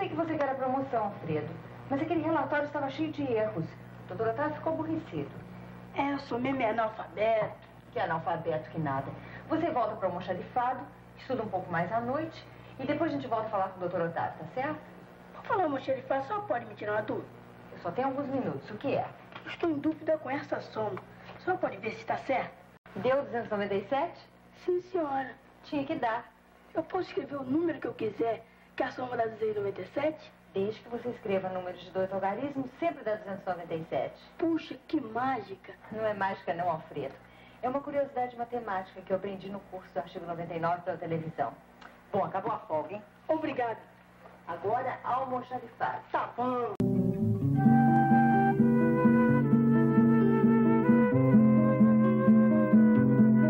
sei que você quer a promoção, Alfredo, mas aquele relatório estava cheio de erros. O doutor Otávio ficou aborrecido. É, eu sou mesmo analfabeto. Que analfabeto que nada. Você volta para o almoxarifado, estuda um pouco mais à noite e depois a gente volta a falar com o doutor Otávio, tá certo? Por falar almoxarifado, só pode me tirar uma dúvida? Eu só tenho alguns minutos. O que é? Estou em dúvida com essa soma. Só pode ver se está certo. Deu 297? Sim, senhora. Tinha que dar. Eu posso escrever o número que eu quiser, que a soma dá 297? Desde que você escreva números de dois algarismos, sempre dá 297. Puxa, que mágica! Não é mágica não, Alfredo. É uma curiosidade matemática que eu aprendi no curso do artigo 99 da televisão. Bom, acabou a folga, hein? Obrigada. Agora, almoxarifado. Tá bom.